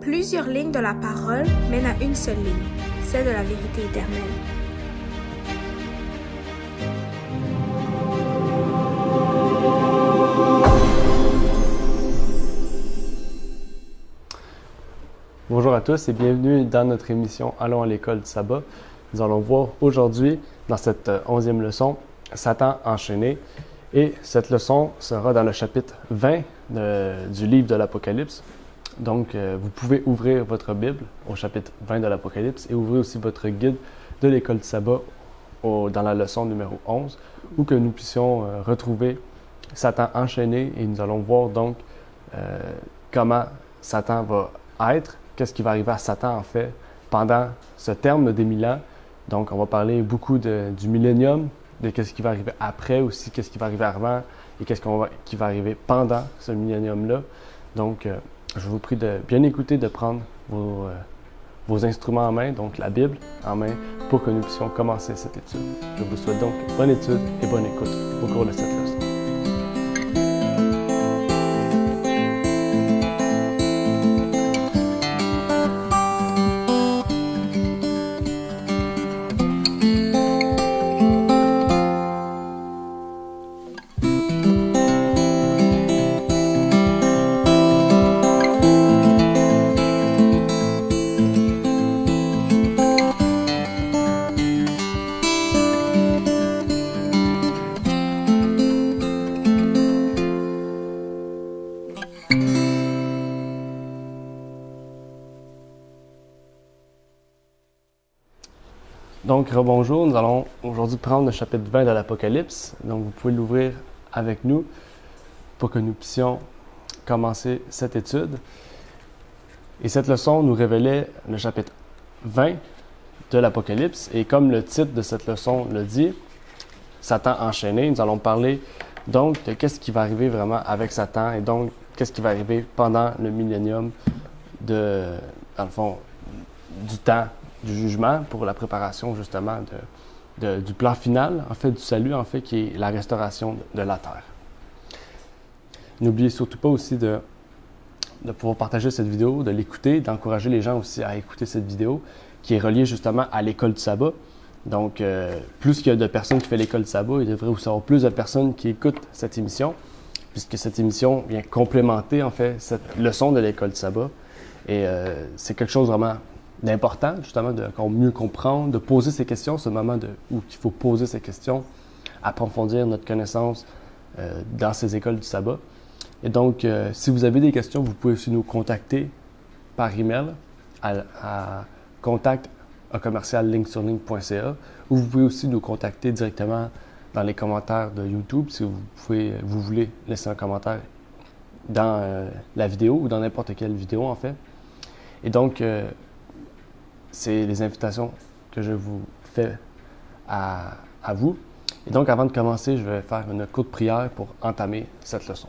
Plusieurs lignes de la parole mènent à une seule ligne, celle de la vérité éternelle. Bonjour à tous et bienvenue dans notre émission « Allons à l'école du sabbat ». Nous allons voir aujourd'hui, dans cette 11e leçon, « Satan enchaîné ». Et cette leçon sera dans le chapitre 20 du livre de l'Apocalypse. Donc, vous pouvez ouvrir votre Bible au chapitre 20 de l'Apocalypse et ouvrir aussi votre guide de l'école du sabbat dans la leçon numéro 11, où que nous puissions retrouver Satan enchaîné. Et nous allons voir donc comment Satan va être, qu'est-ce qui va arriver à Satan en fait pendant ce terme des 1000 ans. Donc, on va parler beaucoup du millénium, de qu'est-ce qui va arriver après aussi, qu'est-ce qui va arriver avant et qu'est-ce qui va arriver pendant ce millénium-là. Donc, je vous prie de bien écouter, de prendre vos instruments en main, donc la Bible en main, pour que nous puissions commencer cette étude. Je vous souhaite donc bonne étude et bonne écoute au cours de cette leçon. Donc, rebonjour, nous allons aujourd'hui prendre le chapitre 20 de l'Apocalypse. Donc, vous pouvez l'ouvrir avec nous pour que nous puissions commencer cette étude. Et cette leçon nous révélait le chapitre 20 de l'Apocalypse. Et comme le titre de cette leçon le dit, Satan enchaîné, nous allons parler donc de qu'est-ce qui va arriver vraiment avec Satan et donc qu'est-ce qui va arriver pendant le millénium dans le fond, du temps du jugement, pour la préparation justement du plan final, en fait, du salut, en fait, qui est la restauration de la terre. N'oubliez surtout pas aussi de pouvoir partager cette vidéo, de l'écouter, d'encourager les gens aussi à écouter cette vidéo qui est reliée justement à l'école du sabbat. Donc, plus qu'il y a de personnes qui font l'école du sabbat, il devrait aussi avoir plus de personnes qui écoutent cette émission, puisque cette émission vient complémenter, en fait, cette leçon de l'école du sabbat. Et c'est quelque chose vraiment d'important, justement, de mieux comprendre, de poser ces questions, ce moment où il faut poser ces questions, approfondir notre connaissance dans ces écoles du sabbat. Et donc, si vous avez des questions, vous pouvez aussi nous contacter par email à contact@lignessurligne.ca, ou vous pouvez aussi nous contacter directement dans les commentaires de YouTube si vous voulez laisser un commentaire dans la vidéo ou dans n'importe quelle vidéo, en fait. Et donc, c'est les invitations que je vous fais à vous. Et donc, avant de commencer, je vais faire une courte prière pour entamer cette leçon.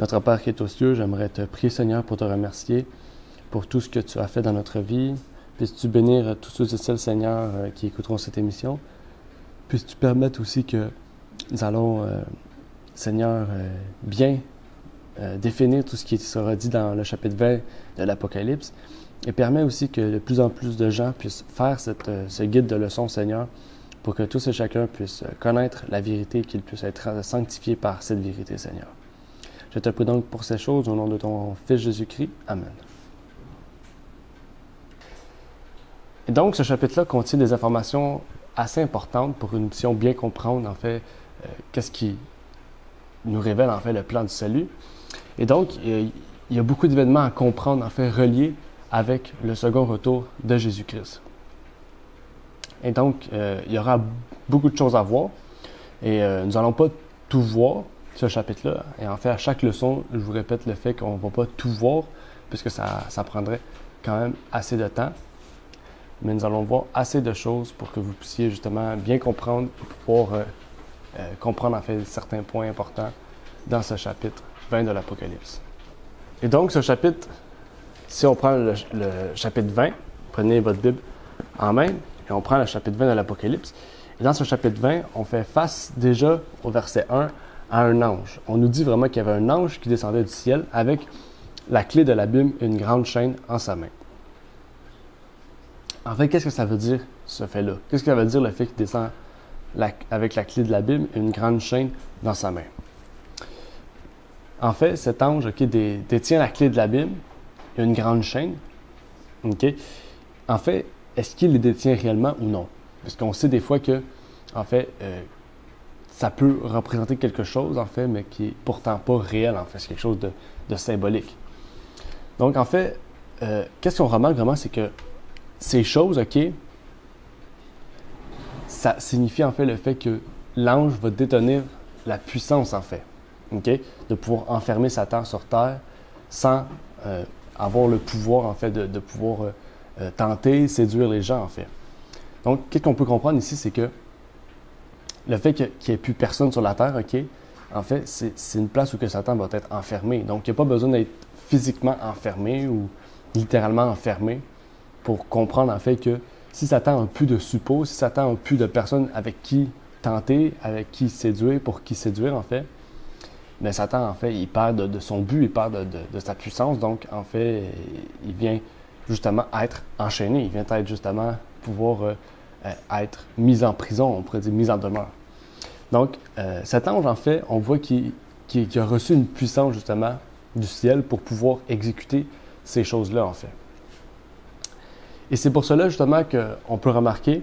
Notre Père qui est aux cieux, j'aimerais te prier, Seigneur, pour te remercier pour tout ce que tu as fait dans notre vie. Puisses-tu bénir tous ceux et celles, Seigneur, qui écouteront cette émission. Puisses-tu permettre aussi que nous allons, Seigneur, bien définir tout ce qui sera dit dans le chapitre 20 de l'Apocalypse. Et permet aussi que de plus en plus de gens puissent faire ce guide de leçons, Seigneur, pour que tous et chacun puissent connaître la vérité et qu'ils puissent être sanctifiés par cette vérité, Seigneur. Je te prie donc pour ces choses au nom de ton Fils Jésus-Christ. Amen. Et donc, ce chapitre-là contient des informations assez importantes pour que nous puissions bien comprendre, en fait, qu'est-ce qui nous révèle, en fait, le plan du salut. Et donc, il y a beaucoup d'événements à comprendre, en fait, reliés avec le second retour de Jésus-Christ. Et donc, il y aura beaucoup de choses à voir. Et nous n'allons pas tout voir, ce chapitre-là. Et en fait, à chaque leçon, je vous répète le fait qu'on ne va pas tout voir, puisque ça prendrait quand même assez de temps. Mais nous allons voir assez de choses pour que vous puissiez justement bien comprendre, pour pouvoir comprendre en fait certains points importants dans ce chapitre 20 de l'Apocalypse. Et donc, ce chapitre... Si on prend le chapitre 20, prenez votre Bible en main, et on prend le chapitre 20 de l'Apocalypse. Et dans ce chapitre 20, on fait face déjà au verset 1 à un ange. On nous dit vraiment qu'il y avait un ange qui descendait du ciel avec la clé de l'abîme et une grande chaîne en sa main. En fait, qu'est-ce que ça veut dire, ce fait-là? Qu'est-ce que ça veut dire le fait qu'il descend avec la clé de l'abîme et une grande chaîne dans sa main? En fait, cet ange détient la clé de l'abîme et une grande chaîne. Okay. En fait, est-ce qu'il les détient réellement ou non? Parce qu'on sait des fois que, en fait, ça peut représenter quelque chose, en fait, mais qui n'est pourtant pas réel, en fait. C'est quelque chose de symbolique. Donc, en fait, qu'est-ce qu'on remarque vraiment, c'est que ces choses, OK, ça signifie, en fait, le fait que l'ange va détenir la puissance, en fait, OK, de pouvoir enfermer Satan sur terre sans avoir le pouvoir, en fait, de pouvoir tenter, séduire les gens, en fait. Donc, qu'est-ce qu'on peut comprendre ici, c'est que le fait qu'il n'y ait plus personne sur la terre, OK, en fait, c'est une place où que Satan va être enfermé. Donc, il n'y a pas besoin d'être physiquement enfermé ou littéralement enfermé pour comprendre, en fait, que si Satan n'a plus de suppôts, si Satan n'a plus de personnes avec qui tenter, avec qui séduire, pour qui séduire, en fait, mais Satan, en fait, il perd de son but, il perd de sa puissance. Donc, en fait, il vient justement être enchaîné. Il vient être justement pouvoir être mis en prison, on pourrait dire mis en demeure. Donc, cet ange, en fait, on voit qu'il a reçu une puissance, justement, du ciel pour pouvoir exécuter ces choses-là, en fait. Et c'est pour cela, justement, qu'on peut remarquer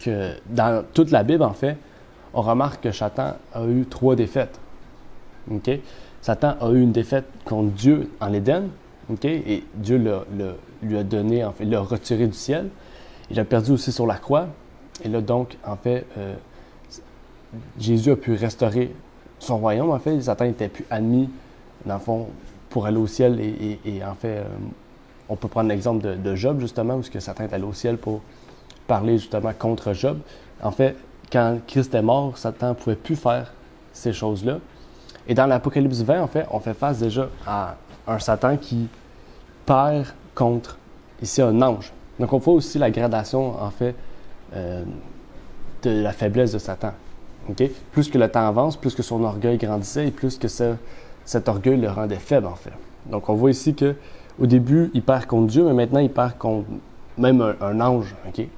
que dans toute la Bible, en fait, on remarque que Satan a eu 3 défaites. Okay? Satan a eu une défaite contre Dieu en Éden, okay? Et Dieu lui a donné, en fait, l'a retiré du ciel. Il a perdu aussi sur la croix. Et là, donc, en fait, Jésus a pu restaurer son royaume, en fait. Satan n'était plus admis, dans le fond, pour aller au ciel. Et en fait, on peut prendre l'exemple de Job, justement, parce que Satan est allé au ciel pour parler, justement, contre Job. En fait, quand Christ est mort, Satan ne pouvait plus faire ces choses-là. Et dans l'Apocalypse 20, en fait, on fait face déjà à un Satan qui perd contre, ici, un ange. Donc, on voit aussi la gradation, en fait, de la faiblesse de Satan. Okay? Plus que le temps avance, plus que son orgueil grandissait et plus que cet orgueil le rendait faible, en fait. Donc, on voit ici qu'au début, il perd contre Dieu, mais maintenant, il perd contre même un ange. Okay?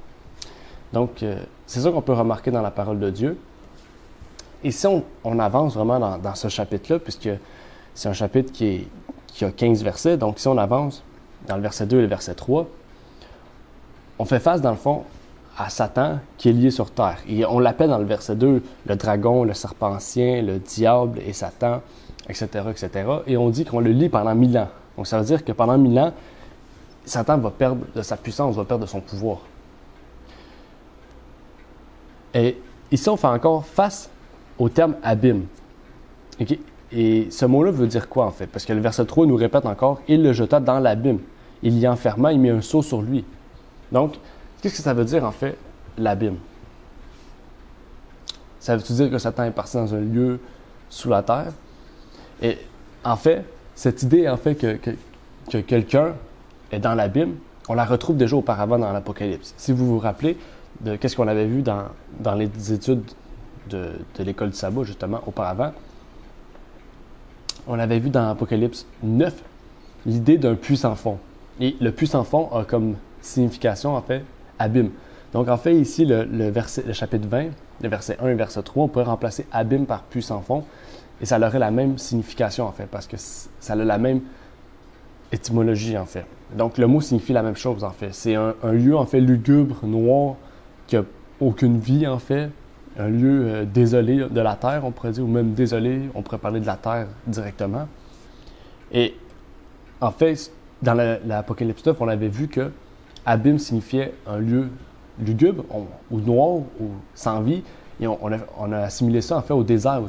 Donc, c'est ça qu'on peut remarquer dans la parole de Dieu. Et si on avance vraiment dans ce chapitre-là, puisque c'est un chapitre qui a 15 versets, donc si on avance dans le verset 2 et le verset 3, on fait face, dans le fond, à Satan qui est lié sur terre. Et on l'appelle dans le verset 2 le dragon, le serpentien, le diable et Satan, etc., etc. Et on dit qu'on le lit pendant 1000 ans. Donc, ça veut dire que pendant 1000 ans, Satan va perdre de sa puissance, va perdre de son pouvoir. Et ici, on fait encore face au terme « abîme ». Okay? Et ce mot-là veut dire quoi, en fait? Parce que le verset 3 nous répète encore « Il le jeta dans l'abîme. Il y enferma, il mit un seau sur lui. » Donc, qu'est-ce que ça veut dire, en fait, l'abîme? Ça veut-tu dire que Satan est parti dans un lieu sous la terre? Et, en fait, cette idée, en fait, que quelqu'un est dans l'abîme, on la retrouve déjà auparavant dans l'Apocalypse. Si vous vous rappelez de qu'est-ce qu'on avait vu dans les études de l'école du sabbat, justement, auparavant. On l'avait vu dans l'Apocalypse 9, l'idée d'un puits sans fond. Et le puits sans fond a comme signification, en fait, abîme. Donc, en fait, ici, le chapitre 20, le verset 1 et verset 3, on pourrait remplacer abîme par puits sans fond, et ça aurait la même signification, en fait, parce que ça a la même étymologie, en fait. Donc, le mot signifie la même chose, en fait. C'est un lieu, en fait, lugubre, noir, qui n'a aucune vie, en fait, un lieu désolé de la terre, on pourrait dire, ou même désolé, on pourrait parler de la terre directement. Et, en fait, dans l'Apocalypse 9, on avait vu que abîme signifiait un lieu lugubre ou noir ou sans vie. Et on a assimilé ça, en fait, au désert, où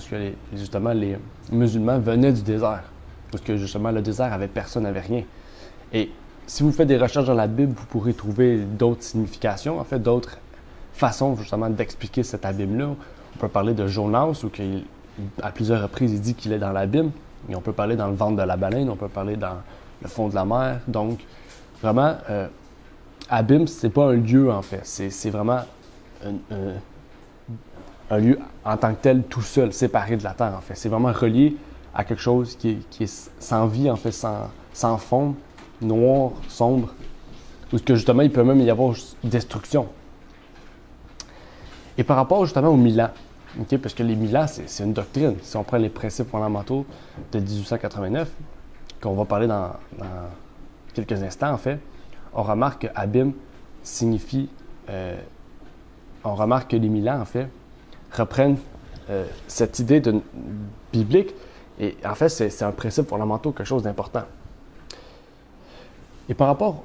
justement les musulmans venaient du désert. Parce que justement, le désert avait personne, n'avait rien. Et si vous faites des recherches dans la Bible, vous pourrez trouver d'autres significations, en fait, d'autres façons justement d'expliquer cet abîme-là. On peut parler de Jonas, où à plusieurs reprises, il dit qu'il est dans l'abîme. Et on peut parler dans le ventre de la baleine, on peut parler dans le fond de la mer. Donc, vraiment, abîme, c'est pas un lieu, en fait. C'est vraiment un lieu en tant que tel, tout seul, séparé de la terre, en fait. C'est vraiment relié à quelque chose qui est sans vie, en fait, sans fond, noir, sombre, où que justement, il peut même y avoir destruction. Et par rapport justement aux mille ans, okay, parce que les mille ans, c'est une doctrine. Si on prend les principes fondamentaux de 1889, qu'on va parler dans quelques instants, en fait, on remarque que abîme signifie... on remarque que les mille ans, en fait, reprennent cette idée biblique. Et en fait, c'est un principe fondamental, quelque chose d'important. Et par rapport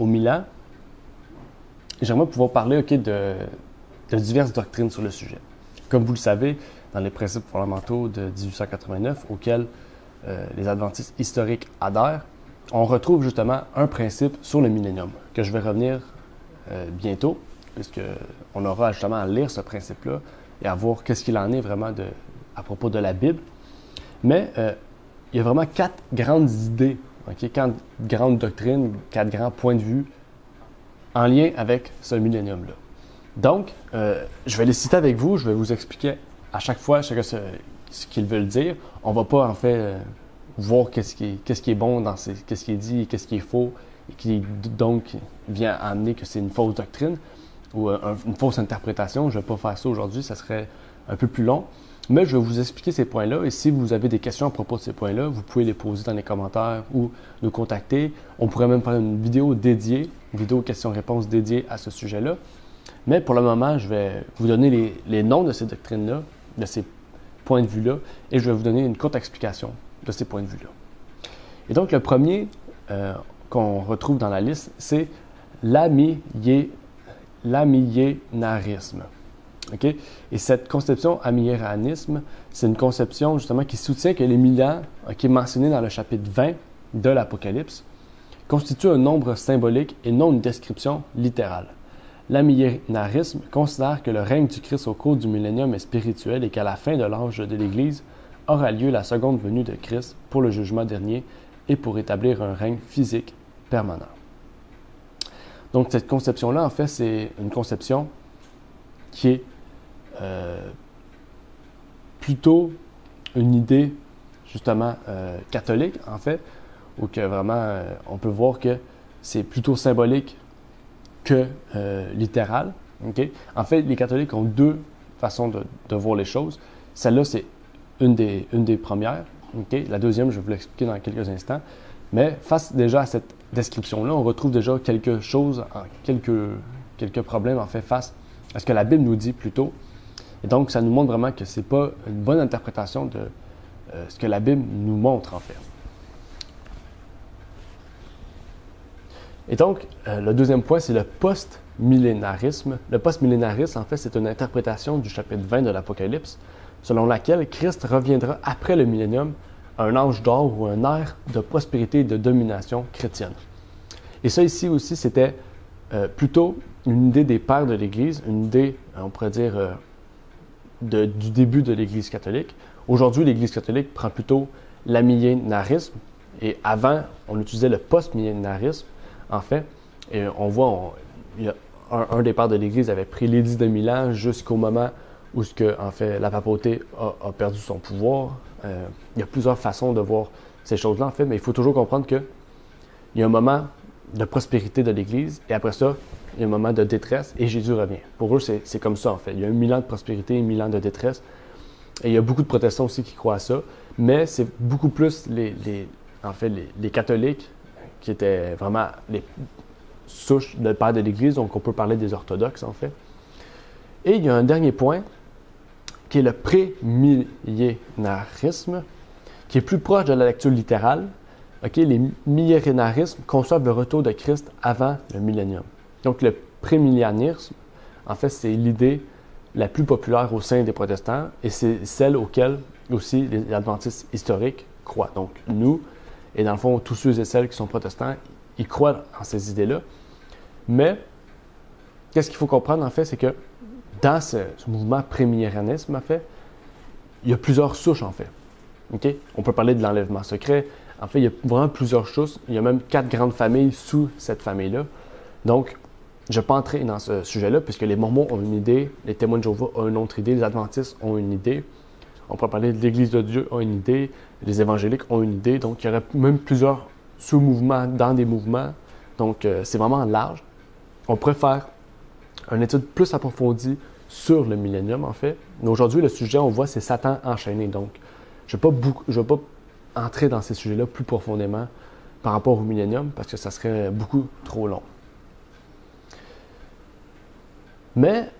aux mille ans, j'aimerais pouvoir parler de diverses doctrines sur le sujet. Comme vous le savez, dans les principes fondamentaux de 1889, auxquels les Adventistes historiques adhèrent, on retrouve justement un principe sur le millénium, que je vais revenir bientôt, puisqu'on aura justement à lire ce principe-là et à voir qu'est-ce qu'il en est vraiment à propos de la Bible. Mais il y a vraiment quatre grandes idées, okay? Quatre grandes doctrines, quatre grands points de vue en lien avec ce millénium-là. Donc, je vais les citer avec vous, je vais vous expliquer à chaque fois ce qu'ils veulent dire. On ne va pas, en fait, voir qu'est-ce qui est bon, qu'est-ce qui est dit, qu'est-ce qui est faux, et qui donc vient amener que c'est une fausse doctrine ou une fausse interprétation. Je ne vais pas faire ça aujourd'hui, ça serait un peu plus long. Mais je vais vous expliquer ces points-là, et si vous avez des questions à propos de ces points-là, vous pouvez les poser dans les commentaires ou nous contacter. On pourrait même faire une vidéo dédiée, une vidéo questions-réponses dédiée à ce sujet-là. Mais pour le moment, je vais vous donner les noms de ces doctrines-là, de ces points de vue-là, et je vais vous donner une courte explication de ces points de vue-là. Et donc, le premier qu'on retrouve dans la liste, c'est l'amillénarisme. Okay? Et cette conception amillénarisme, c'est une conception justement qui soutient que les mille ans, qui est mentionné dans le chapitre 20 de l'Apocalypse, constitue un nombre symbolique et non une description littérale. L'amillénarisme considère que le règne du Christ au cours du millénium est spirituel et qu'à la fin de l'âge de l'Église aura lieu la seconde venue de Christ pour le jugement dernier et pour établir un règne physique permanent. Donc cette conception-là, en fait, c'est une conception qui est plutôt une idée justement catholique, en fait, où que vraiment on peut voir que c'est plutôt symbolique que littéral. Okay? En fait, les catholiques ont deux façons de voir les choses. Celle-là, c'est une des premières. Okay? La deuxième, je vais vous l'expliquer dans quelques instants. Mais face déjà à cette description-là, on retrouve déjà quelque chose, quelques problèmes en fait face à ce que la Bible nous dit plus tôt. Et donc, ça nous montre vraiment que ce n'est pas une bonne interprétation de ce que la Bible nous montre en fait. Et donc, le deuxième point, c'est le post-millénarisme. Le post-millénarisme, en fait, c'est une interprétation du chapitre 20 de l'Apocalypse, selon laquelle Christ reviendra après le millénium à un âge d'or ou un ère de prospérité et de domination chrétienne. Et ça, ici aussi, c'était plutôt une idée des pères de l'Église, une idée, on pourrait dire, du début de l'Église catholique. Aujourd'hui, l'Église catholique prend plutôt l'amillénarisme, et avant, on utilisait le post-millénarisme. En fait, et on voit, un des pères de l'Église avait pris l'édit de Milan jusqu'au moment où en fait, la papauté a perdu son pouvoir. Il y a plusieurs façons de voir ces choses-là, en fait, mais il faut toujours comprendre qu'il y a un moment de prospérité de l'Église, et après ça, il y a un moment de détresse, et Jésus revient. Pour eux, c'est comme ça, en fait. Il y a 1000 ans de prospérité et 1000 ans de détresse, et il y a beaucoup de protestants aussi qui croient à ça, mais c'est beaucoup plus les catholiques qui étaient vraiment les souches de père de l'Église, donc on peut parler des orthodoxes, en fait. Et il y a un dernier point, qui est le prémillénarisme, qui est plus proche de la lecture littérale. Okay? Les millénarismes conçoivent le retour de Christ avant le millénium. Donc, le prémillénarisme, en fait, c'est l'idée la plus populaire au sein des protestants, et c'est celle auquel aussi les adventistes historiques croient. Donc, nous... Et dans le fond, tous ceux et celles qui sont protestants, ils croient en ces idées-là. Mais, qu'est-ce qu'il faut comprendre, en fait, c'est que dans ce mouvement prémillénarisme, en fait, il y a plusieurs souches, en fait. Okay? On peut parler de l'enlèvement secret. En fait, il y a vraiment plusieurs choses. Il y a même 4 grandes familles sous cette famille-là. Donc, je ne vais pas entrer dans ce sujet-là, puisque les Mormons ont une idée, les Témoins de Jéhovah ont une autre idée, les Adventistes ont une idée. On peut parler de l'Église de Dieu a une idée, les évangéliques ont une idée. Donc, il y aurait même plusieurs sous-mouvements dans des mouvements. Donc, c'est vraiment large. On pourrait faire une étude plus approfondie sur le millénium, en fait. Mais aujourd'hui, le sujet, on voit, c'est Satan enchaîné. Donc, je ne vais pas entrer dans ces sujets-là plus profondément par rapport au millénium, parce que ça serait beaucoup trop long. Mais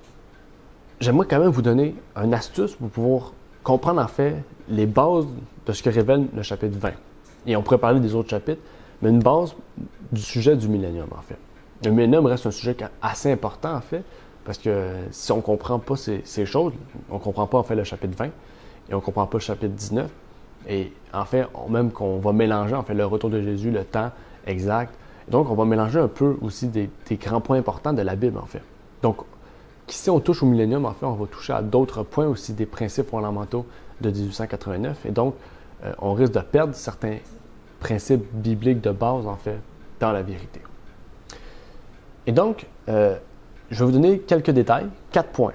j'aimerais quand même vous donner une astuce pour pouvoir comprendre, en fait, les bases de ce que révèle le chapitre 20. Et on pourrait parler des autres chapitres, mais une base du sujet du millénium, en fait. Le millénium reste un sujet assez important, en fait, parce que si on ne comprend pas ces choses, on ne comprend pas, en fait, le chapitre 20, et on ne comprend pas le chapitre 19. Et en fait, même qu'on va mélanger, en fait, le retour de Jésus, le temps exact. Et donc, on va mélanger un peu aussi des grands points importants de la Bible, en fait. Donc, si on touche au millénium, en fait, on va toucher à d'autres points aussi des principes fondamentaux de 1889. Et donc, on risque de perdre certains principes bibliques de base, en fait, dans la vérité. Et donc, je vais vous donner quelques détails, 4 points.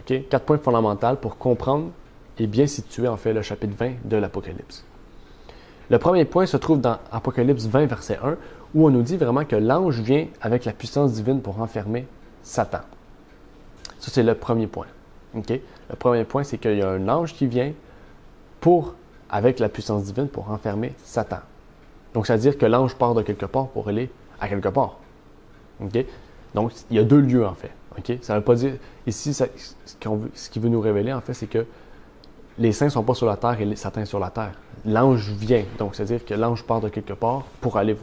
Okay? 4 points fondamentaux pour comprendre et bien situer, en fait, le chapitre 20 de l'Apocalypse. Le premier point se trouve dans Apocalypse 20, verset 1, où on nous dit vraiment que l'ange vient avec la puissance divine pour enfermer Satan. Ça, c'est le premier point. Okay? Le premier point, c'est qu'il y a un ange qui vient avec la puissance divine pour enfermer Satan. Donc, c'est-à-dire que l'ange part de quelque part pour aller à quelque part. Okay? Donc, il y a 2 lieux, en fait. Okay? Ça ne veut pas dire... Ici, ce qu'il veut nous révéler, en fait, c'est que les saints ne sont pas sur la terre et Satan est sur la terre. L'ange vient. Donc, c'est-à-dire que l'ange part de quelque part pour aller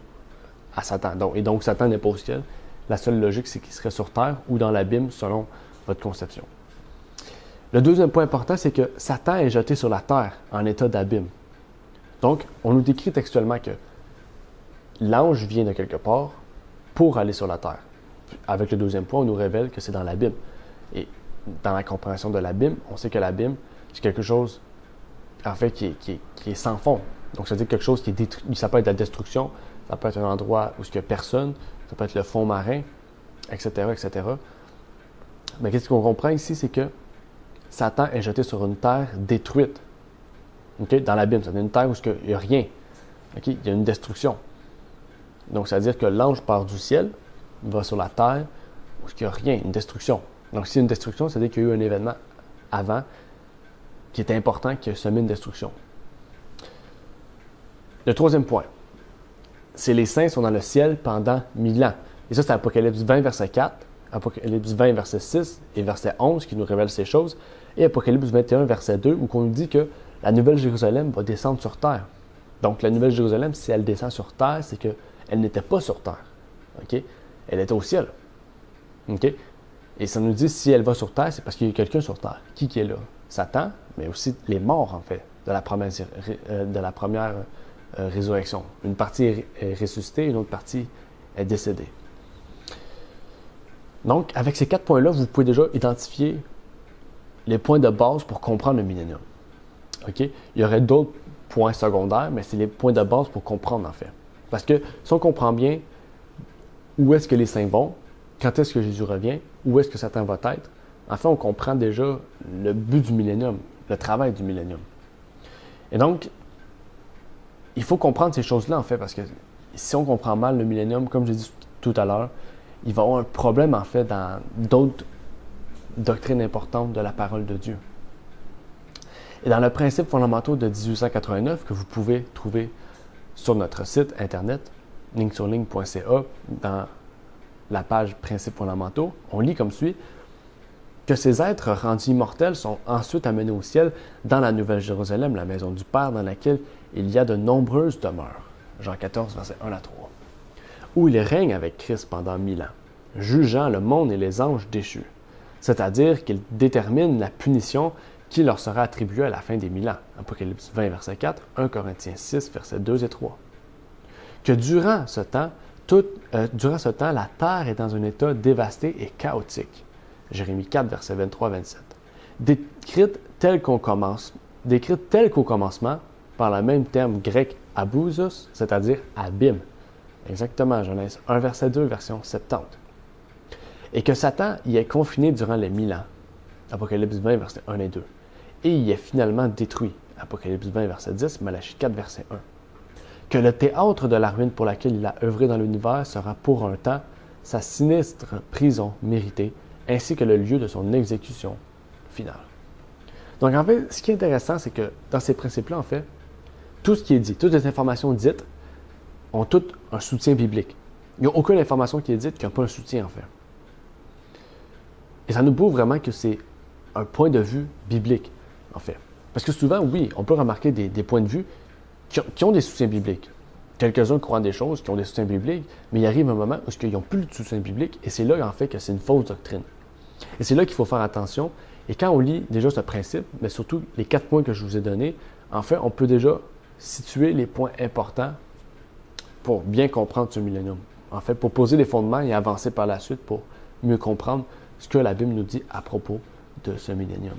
à Satan. Donc Satan n'est pas au ciel. La seule logique, c'est qu'il serait sur terre ou dans l'abîme, selon votre conception. Le deuxième point important, c'est que Satan est jeté sur la terre en état d'abîme. Donc, on nous décrit textuellement que l'ange vient de quelque part pour aller sur la terre. Avec le deuxième point, on nous révèle que c'est dans l'abîme. Et dans la compréhension de l'abîme, on sait que l'abîme, c'est quelque chose, en fait, qui est sans fond. Donc, c'est-à-dire quelque chose qui est détruit. Ça peut être la destruction, ça peut être un endroit où il n'y a personne, ça peut être le fond marin, etc., etc. Mais qu'est-ce qu'on comprend ici, c'est que Satan est jeté sur une terre détruite. Okay? Dans l'abîme, c'est une terre où il n'y a rien. Okay? Il y a une destruction. Donc, c'est-à-dire que l'ange part du ciel, va sur la terre où il n'y a rien, une destruction. Donc, s'il y a une destruction, c'est-à-dire qu'il y a eu un événement avant qui est important, qui a semé une destruction. Le troisième point, c'est les saints sont dans le ciel pendant 1000 ans. Et ça, c'est Apocalypse 20, verset 4. Apocalypse 20, verset 6 et verset 11 qui nous révèlent ces choses, et Apocalypse 21, verset 2, où on nous dit que la Nouvelle Jérusalem va descendre sur terre. Donc, la Nouvelle Jérusalem, si elle descend sur terre, c'est qu'elle n'était pas sur terre. Okay? Elle était au ciel. Okay? Et ça nous dit, si elle va sur terre, c'est parce qu'il y a quelqu'un sur terre. Qui est là? Satan, mais aussi les morts, en fait, de la première résurrection. Une partie est ressuscitée, une autre partie est décédée. Donc, avec ces 4 points-là, vous pouvez déjà identifier les points de base pour comprendre le millénium. Okay? Il y aurait d'autres points secondaires, mais c'est les points de base pour comprendre, en fait. Parce que si on comprend bien où est-ce que les saints vont, quand est-ce que Jésus revient, où est-ce que Satan va être, en fait, on comprend déjà le but du millénium, le travail du millénium. Et donc, il faut comprendre ces choses-là, en fait, parce que si on comprend mal le millénium, comme j'ai dit tout à l'heure, il va avoir un problème, en fait, dans d'autres doctrines importantes de la parole de Dieu. Et dans le principe fondamental de 1889, que vous pouvez trouver sur notre site internet, lignessurligne.ca, dans la page principes fondamentaux, on lit comme suit que ces êtres rendus immortels sont ensuite amenés au ciel dans la Nouvelle Jérusalem, la maison du Père, dans laquelle il y a de nombreuses demeures. Jean 14, verset 1 à 3. Où il règne avec Christ pendant 1000 ans, jugeant le monde et les anges déchus, c'est-à-dire qu'il détermine la punition qui leur sera attribuée à la fin des 1000 ans. Apocalypse 20, verset 4, 1 Corinthiens 6, versets 2 et 3. Que durant ce temps, la terre est dans un état dévasté et chaotique. Jérémie 4, versets 23-27. Décrite telle qu'au commencement, par le même terme grec abousos, c'est-à-dire abîme. Exactement, Genèse 1, verset 2, version 70. Et que Satan y est confiné durant les 1000 ans. Apocalypse 20, versets 1 et 2. Et y est finalement détruit. Apocalypse 20, verset 10, Malachie 4, verset 1. Que le théâtre de la ruine pour laquelle il a œuvré dans l'univers sera pour un temps sa sinistre prison méritée, ainsi que le lieu de son exécution finale. Donc en fait, ce qui est intéressant, c'est que dans ces principes-là, en fait, tout ce qui est dit, toutes les informations dites ont toutes un soutien biblique. Il n'y a aucune information qui est dite qui n'a pas un soutien, en fait. Et ça nous prouve vraiment que c'est un point de vue biblique, en fait. Parce que souvent, oui, on peut remarquer des points de vue qui ont des soutiens bibliques. Quelques-uns croient en des choses qui ont des soutiens bibliques, mais il arrive un moment où ils n'ont plus de soutien biblique, et c'est là, en fait, que c'est une fausse doctrine. Et c'est là qu'il faut faire attention. Et quand on lit déjà ce principe, mais surtout les 4 points que je vous ai donnés, enfin, on peut déjà situer les points importants pour bien comprendre ce millénium. En fait, pour poser les fondements et avancer par la suite pour mieux comprendre ce que la Bible nous dit à propos de ce millénium.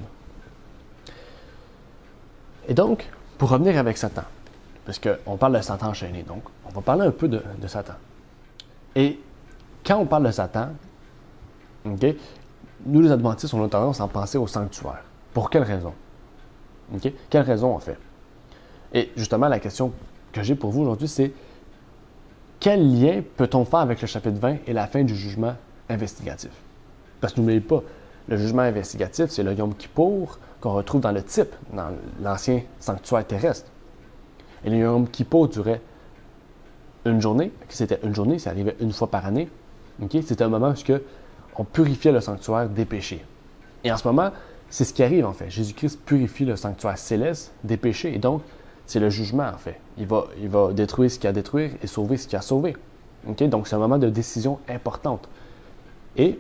Et donc, pour revenir avec Satan, parce qu'on parle de Satan enchaîné, donc on va parler un peu de Satan. Et quand on parle de Satan, okay, nous les Adventistes, on a tendance à penser au sanctuaire. Pour quelle raison? Okay? Quelle raison on fait? Et justement, la question que j'ai pour vous aujourd'hui, c'est quel lien peut-on faire avec le chapitre 20 et la fin du jugement investigatif? Parce que n'oubliez pas, le jugement investigatif, c'est le Yom Kippour qu'on retrouve dans le type, dans l'ancien sanctuaire terrestre. Et le Yom Kippour durait une journée, c'était une journée, ça arrivait une fois par année. Okay? C'était un moment où on purifiait le sanctuaire des péchés. Et en ce moment, c'est ce qui arrive en fait. Jésus-Christ purifie le sanctuaire céleste des péchés et donc, c'est le jugement en fait. Il va détruire ce qu'il y a à détruire et sauver ce qu'il y a à sauver. Okay? Donc, c'est un moment de décision importante. Et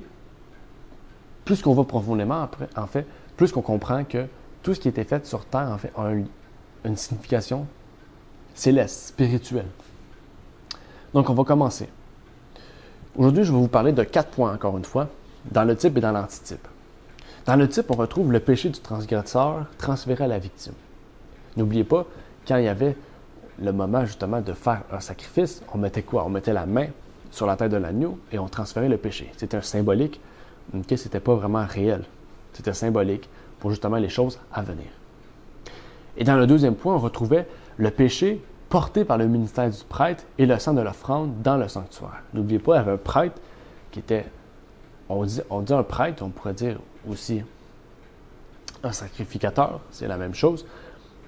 plus qu'on va profondément après, en fait, plus qu'on comprend que tout ce qui était fait sur Terre en fait, a une signification céleste, spirituelle. Donc, on va commencer. Aujourd'hui, je vais vous parler de 4 points, encore une fois, dans le type et dans l'antitype. Dans le type, on retrouve le péché du transgresseur transféré à la victime. N'oubliez pas, quand il y avait le moment justement de faire un sacrifice, on mettait quoi? On mettait la main sur la tête de l'agneau et on transférait le péché. C'était un symbolique, okay? C'était pas vraiment réel. C'était symbolique pour justement les choses à venir. Et dans le deuxième point, on retrouvait le péché porté par le ministère du prêtre et le sang de l'offrande dans le sanctuaire. N'oubliez pas, il y avait un prêtre qui était, on dit un prêtre, on pourrait dire aussi un sacrificateur, c'est la même chose.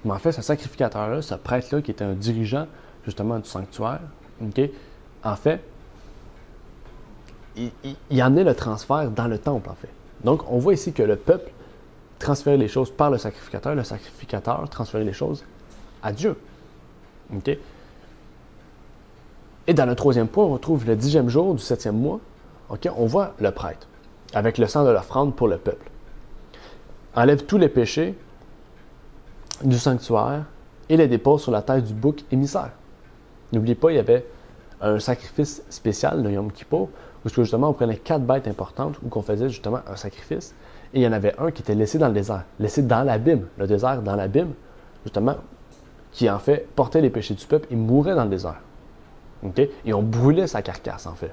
Mais en fait, ce sacrificateur-là, ce prêtre-là, qui était un dirigeant justement du sanctuaire, okay, en fait, il amenait le transfert dans le temple, en fait. Donc, on voit ici que le peuple transférait les choses par le sacrificateur transférait les choses à Dieu. Okay. Et dans le troisième point, on retrouve le 10e jour du 7e mois. Okay, on voit le prêtre avec le sang de l'offrande pour le peuple. Enlève tous les péchés du sanctuaire et les dépose sur la tête du bouc émissaire. N'oubliez pas, il y avait un sacrifice spécial, le Yom Kippour, où justement on prenait 4 bêtes importantes où on faisait justement un sacrifice. Et il y en avait un qui était laissé dans le désert, laissé dans l'abîme, le désert dans l'abîme, justement, qui en fait portait les péchés du peuple, il mourait dans le désert. Okay? Et on brûlait sa carcasse en fait.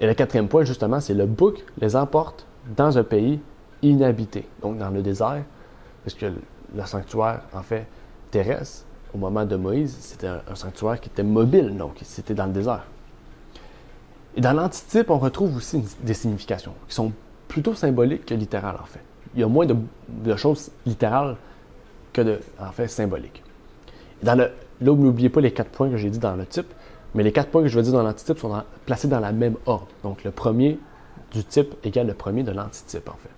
Et le 4e point justement, c'est le bouc les emporte dans un pays inhabité, donc dans le désert, parce que le sanctuaire en fait terrestre, au moment de Moïse, c'était un sanctuaire qui était mobile, donc c'était dans le désert. Et dans l'antitype, on retrouve aussi des significations qui sont plutôt symboliques que littérales en fait. Il y a moins de choses littérales que de, en fait, symbolique. Là, n'oubliez pas les 4 points que j'ai dit dans le type, mais les 4 points que je vais dire dans l'antitype sont placés dans la même ordre. Donc, le premier du type égale le premier de l'antitype, en fait.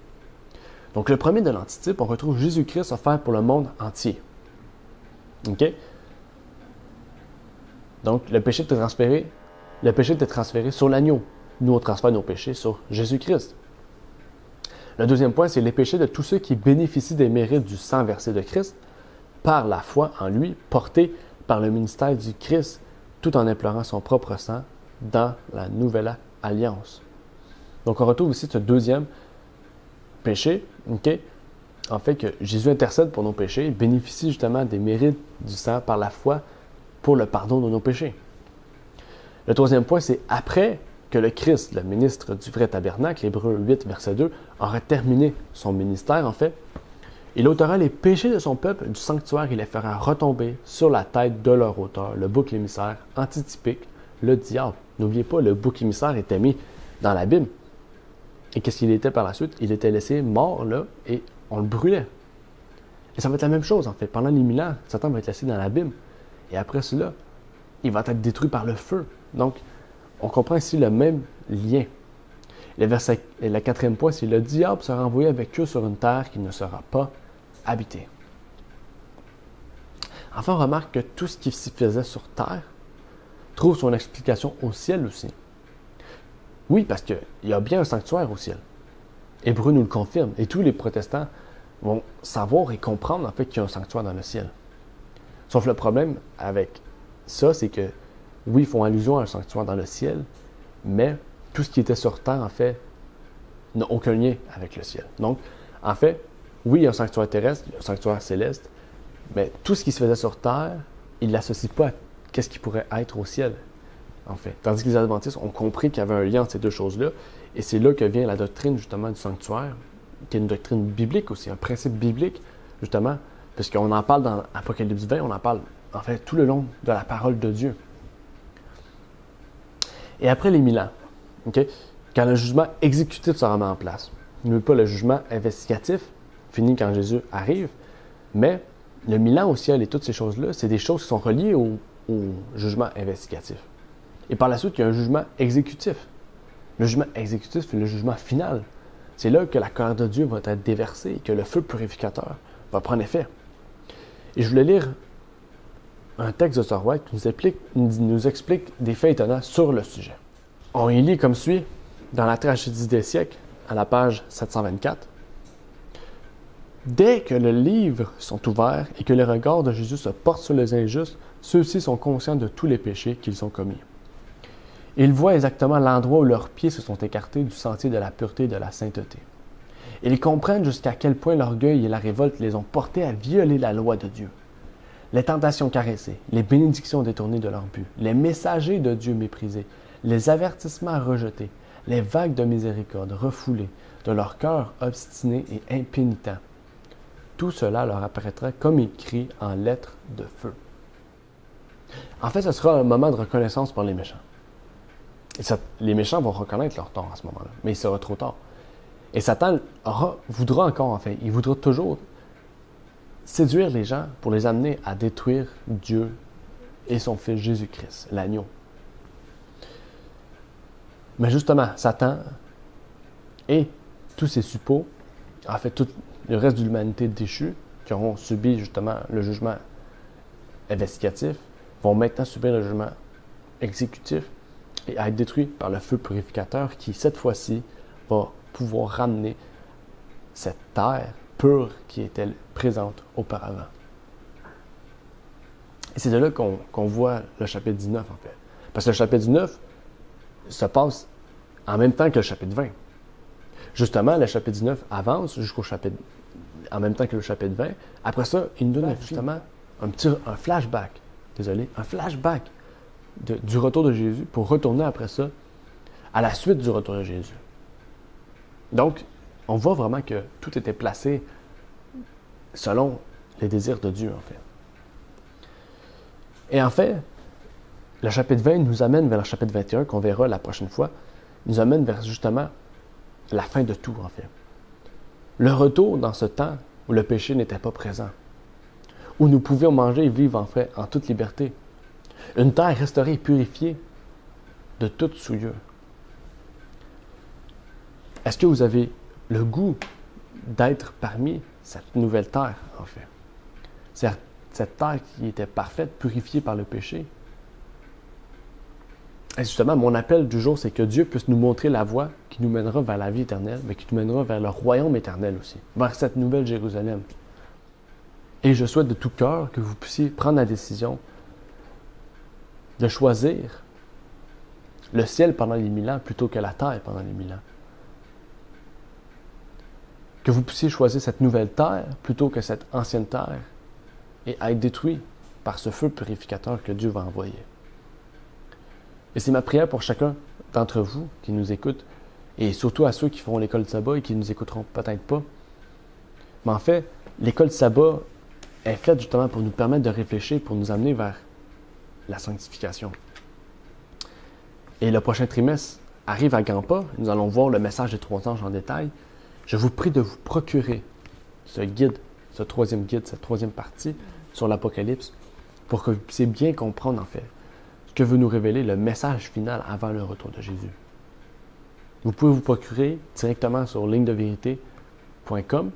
Donc, le premier de l'antitype, on retrouve Jésus-Christ offert pour le monde entier. OK? Donc, le péché était transféré sur l'agneau. Nous, on transfère nos péchés sur Jésus-Christ. Le deuxième point, c'est les péchés de tous ceux qui bénéficient des mérites du sang versé de Christ par la foi en lui, porté par le ministère du Christ, tout en implorant son propre sang dans la nouvelle alliance. Donc, on retrouve ici ce deuxième péché, okay? En fait, que Jésus intercède pour nos péchés, bénéficie justement des mérites du sang par la foi pour le pardon de nos péchés. Le troisième point, c'est après que le Christ, le ministre du vrai tabernacle, Hébreux 8, verset 2, aurait terminé son ministère, en fait, Il ôtera les péchés de son peuple du sanctuaire et les fera retomber sur la tête de leur auteur, le bouc émissaire antitypique, le diable. N'oubliez pas, le bouc émissaire était mis dans la Bible. Et qu'est-ce qu'il était par la suite? Il était laissé mort, là, et on le brûlait. Et ça va être la même chose, en fait. Pendant les 1000 ans, Satan va être laissé dans la Bible. Et après cela, il va être détruit par le feu. Donc, on comprend ici le même lien. Le verset, le quatrième point, c'est « Le diable sera envoyé avec eux sur une terre qui ne sera pas habitée. » Enfin, on remarque que tout ce qui s'y faisait sur terre trouve son explication au ciel aussi. Oui, parce qu'il y a bien un sanctuaire au ciel. Hébreux nous le confirme. Et tous les protestants vont savoir et comprendre en fait qu'il y a un sanctuaire dans le ciel. Sauf le problème avec ça, c'est que, oui, ils font allusion à un sanctuaire dans le ciel, mais tout ce qui était sur terre, en fait, n'a aucun lien avec le ciel. Donc, en fait, oui, il y a un sanctuaire terrestre, il y a un sanctuaire céleste, mais tout ce qui se faisait sur terre, ils ne l'associent pas à ce qui pourrait être au ciel, en fait. Tandis que les Adventistes ont compris qu'il y avait un lien entre ces deux choses-là, et c'est là que vient la doctrine, justement, du sanctuaire, qui est une doctrine biblique aussi, un principe biblique, justement, puisqu'on en parle dans Apocalypse 20, on en parle, en fait, tout le long de la parole de Dieu. Et après les 1000 ans, okay? Quand le jugement exécutif sera mis en place. Non pas le jugement investigatif, fini quand Jésus arrive, mais le Millénium au ciel et toutes ces choses-là, c'est des choses qui sont reliées au jugement investigatif. Et par la suite, il y a un jugement exécutif. Le jugement exécutif, c'est le jugement final. C'est là que la colère de Dieu va être déversée et que le feu purificateur va prendre effet. Et je voulais lire un texte de Sir White qui nous explique des faits étonnants sur le sujet. On y lit comme suit, dans la tragédie des siècles, à la page 724. « Dès que les livres sont ouverts et que les regards de Jésus se portent sur les injustes, ceux-ci sont conscients de tous les péchés qu'ils ont commis. Ils voient exactement l'endroit où leurs pieds se sont écartés du sentier de la pureté et de la sainteté. Ils comprennent jusqu'à quel point l'orgueil et la révolte les ont portés à violer la loi de Dieu. Les tentations caressées, les bénédictions détournées de leur but, les messagers de Dieu méprisés, les avertissements rejetés, les vagues de miséricorde refoulées, de leur cœur obstiné et impénitent. Tout cela leur apparaîtra comme écrit en lettres de feu. » En fait, ce sera un moment de reconnaissance pour les méchants. Et les méchants vont reconnaître leur tort à ce moment-là, mais il sera trop tard. Et Satan voudra encore, en fait, il voudra toujours séduire les gens pour les amener à détruire Dieu et son Fils Jésus-Christ, l'agneau. Mais justement, Satan et tous ses suppôts, en fait tout le reste de l'humanité déchue, qui auront subi justement le jugement investigatif, vont maintenant subir le jugement exécutif et être détruits par le feu purificateur qui, cette fois-ci, va pouvoir ramener cette terre pure qui était présente auparavant. Et c'est de là qu'on voit le chapitre 19, en fait. Parce que le chapitre 19, se passe en même temps que le chapitre 20. Justement, le chapitre 19 avance jusqu'au chapitre en même temps que le chapitre 20. Après ça, il nous donne justement un flashback du retour de Jésus pour retourner après ça à la suite du retour de Jésus. Donc, on voit vraiment que tout était placé selon les désirs de Dieu, en fait. Et en fait, le chapitre 20 nous amène vers le chapitre 21, qu'on verra la prochaine fois, nous amène vers justement la fin de tout, en fait. Le retour dans ce temps où le péché n'était pas présent, où nous pouvions manger et vivre en fait en toute liberté. Une terre restaurée et purifiée de toute souillure. Est-ce que vous avez le goût d'être parmi cette nouvelle terre, en fait? Cette terre qui était parfaite, purifiée par le péché. Et justement, mon appel du jour, c'est que Dieu puisse nous montrer la voie qui nous mènera vers la vie éternelle, mais qui nous mènera vers le royaume éternel aussi, vers cette nouvelle Jérusalem. Et je souhaite de tout cœur que vous puissiez prendre la décision de choisir le ciel pendant les 1000 ans plutôt que la terre pendant les 1000 ans. Que vous puissiez choisir cette nouvelle terre plutôt que cette ancienne terre et être détruit par ce feu purificateur que Dieu va envoyer. Et c'est ma prière pour chacun d'entre vous qui nous écoute, et surtout à ceux qui feront l'école du sabbat et qui ne nous écouteront peut-être pas. Mais en fait, l'école du sabbat est faite justement pour nous permettre de réfléchir, pour nous amener vers la sanctification. Et le prochain trimestre arrive à grands pas. Nous allons voir le message des 3 anges en détail. Je vous prie de vous procurer ce guide, ce 3e guide, cette 3e partie sur l'Apocalypse pour que vous puissiez bien comprendre en fait ce que veut nous révéler le message final avant le retour de Jésus. Vous pouvez vous procurer directement sur lignedeverite.com.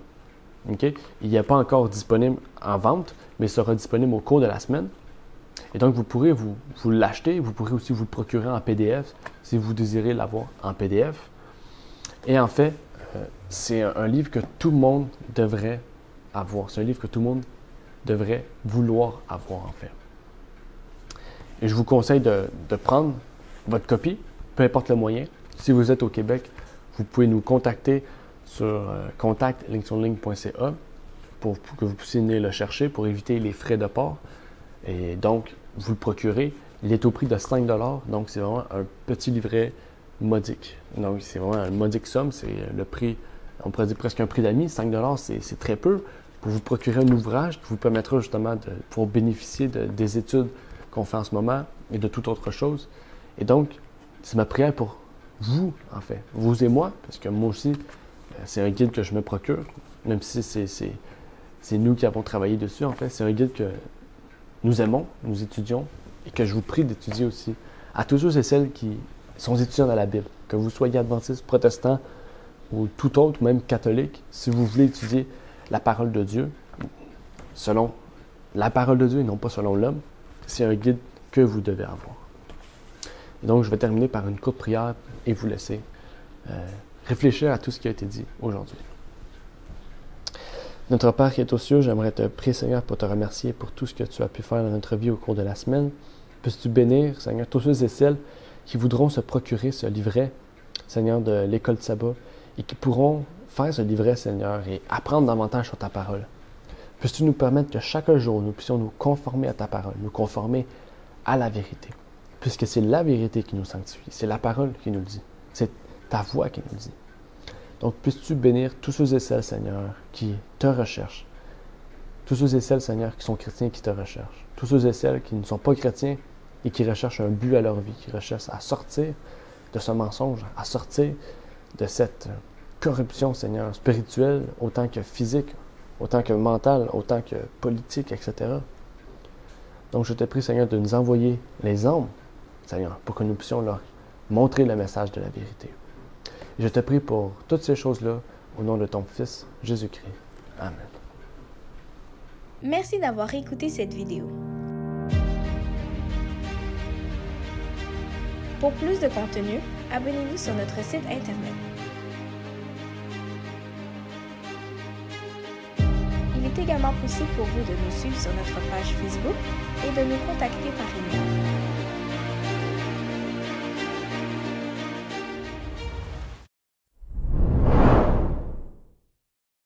Okay? Il n'est pas encore disponible en vente, mais il sera disponible au cours de la semaine. Et donc, vous pourrez vous l'acheter. Vous pourrez aussi vous le procurer en PDF si vous désirez l'avoir en PDF. Et en fait, c'est un livre que tout le monde devrait avoir. C'est un livre que tout le monde devrait vouloir avoir, en fait. Et je vous conseille de prendre votre copie, peu importe le moyen. Si vous êtes au Québec, vous pouvez nous contacter sur contact.lignessurligne.ca pour que vous puissiez venir le chercher pour éviter les frais de port. Et donc, vous le procurez. Il est au prix de 5 $. Donc, c'est vraiment un petit livret modique. Donc, c'est vraiment une modique somme. C'est le prix, on pourrait dire presque un prix d'ami. 5 $, c'est très peu. Pour vous procurer un ouvrage qui vous permettra justement de pouvoir bénéficier des études qu'on fait en ce moment et de toute autre chose. Et donc, c'est ma prière pour vous, en fait, vous et moi, parce que moi aussi, c'est un guide que je me procure, même si c'est nous qui avons travaillé dessus, en fait, c'est un guide que nous aimons, nous étudions, et que je vous prie d'étudier aussi, à tous ceux et celles qui sont étudiants dans la Bible, que vous soyez adventistes, protestants, ou tout autre, même catholique, si vous voulez étudier la parole de Dieu, selon la parole de Dieu et non pas selon l'homme, c'est un guide que vous devez avoir. Et donc, je vais terminer par une courte prière et vous laisser réfléchir à tout ce qui a été dit aujourd'hui. Notre Père qui est aux cieux, j'aimerais te prier, Seigneur, pour te remercier pour tout ce que tu as pu faire dans notre vie au cours de la semaine. Puisses-tu bénir, Seigneur, tous ceux et celles qui voudront se procurer ce livret, Seigneur, de l'école du sabbat, et qui pourront faire ce livret, Seigneur, et apprendre davantage sur ta parole. Puisses-tu nous permettre que chaque jour, nous puissions nous conformer à ta parole, nous conformer à la vérité. Puisque c'est la vérité qui nous sanctifie, c'est la parole qui nous le dit, c'est ta voix qui nous le dit. Donc, puisses-tu bénir tous ceux et celles, Seigneur, qui te recherchent, tous ceux et celles, Seigneur, qui sont chrétiens et qui te recherchent, tous ceux et celles qui ne sont pas chrétiens et qui recherchent un but à leur vie, qui recherchent à sortir de ce mensonge, à sortir de cette corruption, Seigneur, spirituelle, autant que physique, autant que mentale, autant que politique, etc. Donc, je te prie, Seigneur, de nous envoyer les hommes, Seigneur, pour que nous puissions leur montrer le message de la vérité. Je te prie pour toutes ces choses-là, au nom de ton Fils, Jésus-Christ. Amen. Merci d'avoir écouté cette vidéo. Pour plus de contenu, abonnez-vous sur notre site Internet. Il est également possible pour vous de nous suivre sur notre page Facebook et de nous contacter par email.